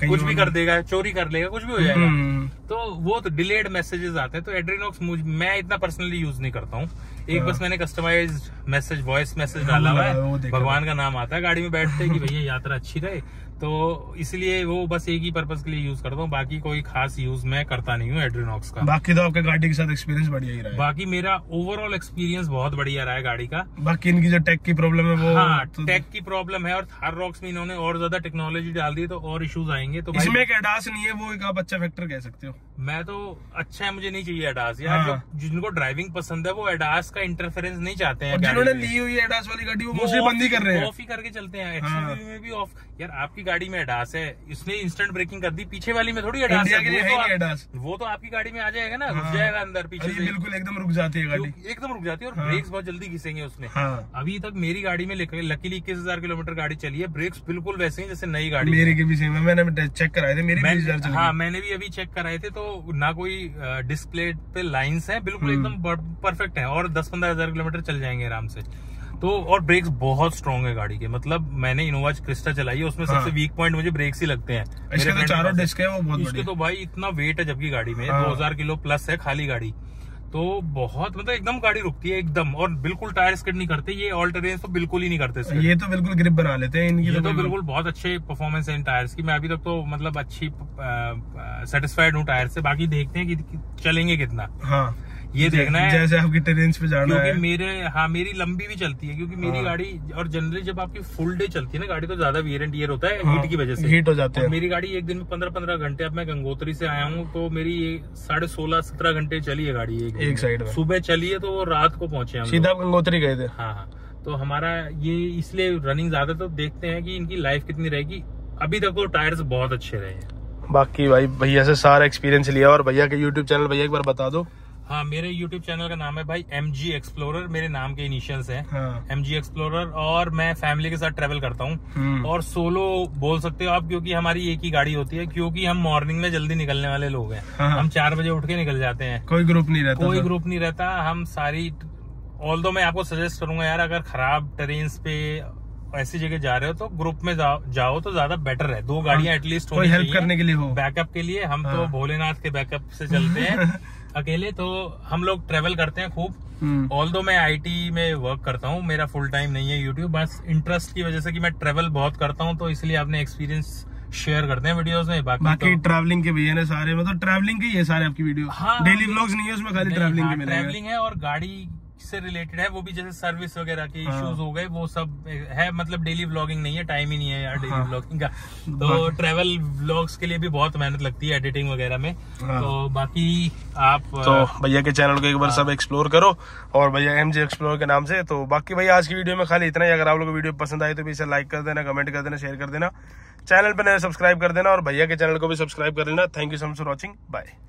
कुछ भी कर देगा, चोरी कर लेगा, कुछ भी हो जाएगा। तो वो तो डिलेड मैसेजेस आते हैं। तो एड्रीनॉक्स मैं इतना पर्सनली यूज नहीं करता हूँ। एक बस मैंने कस्टमाइज्ड मैसेज, वॉइस मैसेज डाला हुआ है, भगवान का नाम आता है गाड़ी में बैठते कि भैया यात्रा अच्छी रहे, तो इसलिए वो बस एक ही पर्पस के लिए यूज करता हूँ। बाकी कोई खास यूज मैं करता नहीं हूँ एड्रीनॉक्स का। बाकी तो आपके गाड़ी के साथ एक्सपीरियंस बढ़िया ही रहा है। बाकी मेरा ओवरऑल एक्सपीरियंस बहुत बढ़िया रहा है गाड़ी का। बाकी इनकी जो टेक की प्रॉब्लम है वो, हाँ, तो टेक की प्रॉब्लम है, और थार रॉक्स में इन्होंने और ज्यादा टेक्नोलॉजी डाल दी तो और इश्यूज आएंगे। तो इसमें एक एडास नहीं है, वो एक आप अच्छा फैक्टर कह सकते हो। मैं तो अच्छा है, मुझे नहीं चाहिए एडास यार। जिनको ड्राइविंग पसंद है वो एडास का इंटरफेरेंस नहीं चाहते हैं। जिन्होंने ली हुई एडास वाली गाड़ी वो बंद ही कर रहे हैं, ऑफ ही करके चलते हैं। एक्चुअली में भी ऑफ, यार आपकी गाड़ी में एडास है, इसने इंस्टेंट ब्रेकिंग कर दी, पीछे वाली में थोड़ी एडास है। वो तो आपकी गाड़ी में आ जाएगा ना, घुस जाएगा अंदर पीछे से। बिल्कुल एकदम रुक जाती है गाड़ी, एकदम रुक जाती है, और ब्रेक्स बहुत जल्दी घिसेंगे उसमें। अभी तक मेरी गाड़ी में लकीली 21,000 किलोमीटर गाड़ी चली है, ब्रेक्स बिल्कुल वैसे ही जैसे नई गाड़ी। मेरे के भी सेम है, मैंने चेक कराए थे मेरे। हाँ, मैंने भी अभी चेक कराए थे, तो ना कोई डिस्प्ले पे लाइन्स है, बिल्कुल एकदम परफेक्ट है, और 10-15,000 किलोमीटर चल जाएंगे आराम से। तो और ब्रेक्स बहुत स्ट्रॉन्ग है गाड़ी के। मतलब मैंने इनोवा क्रिस्टा चलाई है, उसमें सबसे वीक पॉइंट मुझे ब्रेक्स ही लगते हैं। इसके तो चारों डिस्क है वो बहुत बड़ी है। तो भाई इतना वेट है जबकि गाड़ी में 2,000 किलो प्लस है खाली गाड़ी, तो बहुत मतलब एकदम गाड़ी रुकती है एकदम, और बिल्कुल टायर स्किड नहीं करते। ये ऑल टेरेन तो बिल्कुल ही नहीं करते, ये तो बिल्कुल ग्रिप बना लेते हैं इनकी। ये तो बिल्कुल बहुत अच्छे परफॉर्मेंस है इन टायर्स की। मैं अभी तक तो मतलब अच्छी सेटिस्फाइड हूँ टायर से। बाकी देखते हैं कि चलेंगे कितना, ये देखना है जैसे आपकी टेरेंस पे जाना है। मेरे हाँ मेरी लंबी भी चलती है क्योंकि मेरी गाड़ी, और जनरली जब आपकी फुल डे चलती है ना गाड़ी तो ज्यादा वियर एंड टियर होता है हीट की वजह से, हीट हो जाता है। मेरी गाड़ी एक दिन में 15-15 घंटे, अब मैं गंगोत्री से आया हूँ तो मेरी 16.5-17 घंटे चली है गाड़ी एक साइड। सुबह चली है तो रात को पहुंचे हम, सीधा गंगोत्री गए थे। हाँ, तो हमारा ये इसलिए रनिंग ज्यादा। तो देखते हैं कि इनकी लाइफ कितनी रहेगी। अभी तक तो टायर्स बहुत अच्छे रहे हैं। बाकी भाई भैया से सारा एक्सपीरियंस लिया, और भैया के यूट्यूब चैनल भैया एक बार बता दो। हाँ, मेरे YouTube चैनल का नाम है भाई MG Explorer, मेरे नाम के इनिशियल्स हैं। हाँ। MG Explorer, और मैं फैमिली के साथ ट्रेवल करता हूँ, और सोलो बोल सकते हो आप क्योंकि हमारी एक ही गाड़ी होती है, क्योंकि हम मॉर्निंग में जल्दी निकलने वाले लोग हैं। हाँ। हम 4 बजे उठ के निकल जाते हैं, कोई ग्रुप नहीं रहता। हम सारी, ऑल्दो मैं आपको सजेस्ट करूंगा यार, अगर खराब टेरेन्स पे ऐसी जगह जा रहे हो तो ग्रुप में जाओ तो ज्यादा बेटर है। 2 गाड़ियां एटलीस्ट होनी चाहिए, हेल्प करने के लिए हो, बैकअप के लिए। हम तो भोलेनाथ के बैकअप से चलते हैं अकेले, तो हम लोग ट्रेवल करते हैं खूब। ऑल्दो मैं आईटी में वर्क करता हूँ, मेरा फुल टाइम नहीं है यूट्यूब, बस इंटरेस्ट की वजह से कि मैं ट्रेवल बहुत करता हूँ, तो इसलिए आपने एक्सपीरियंस शेयर करते हैं वीडियोस में। बाकी तो ट्रैवलिंग के भैया ने सारे, मतलब ट्रैवलिंग के ही है सारे आपकी वीडियो। हाँ, डेली व्लॉग्स नहीं है उसमें, खाली ट्रैवलिंग है, और गाड़ी से रिलेटेड है वो भी, जैसे सर्विस वगैरह के इश्यूज हो गए वो सब है। मतलब डेली व्लॉगिंग नहीं है, टाइम ही नहीं है यार डेली व्लॉगिंग का। तो ट्रैवल व्लॉग्स के लिए भी बहुत मेहनत लगती है एडिटिंग वगैरह में। तो बाकी आप तो भैया के चैनल को एक बार सब एक्सप्लोर करो, और भैया MG Explorer के नाम से। तो बाकी भैया आज की वीडियो में खाली इतना ही। अगर आप लोग वीडियो पसंद आए तो भी इसे लाइक कर देना, कमेंट कर देना, शेयर कर देना, चैनल पर नया सब्सक्राइब कर देना, और भैया के चैनल को भी सब्सक्राइब कर लेना। Thank you so much for watching, bye.